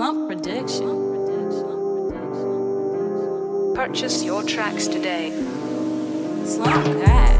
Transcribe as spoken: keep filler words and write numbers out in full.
Slump prediction. Purchase your tracks today. Slump guy.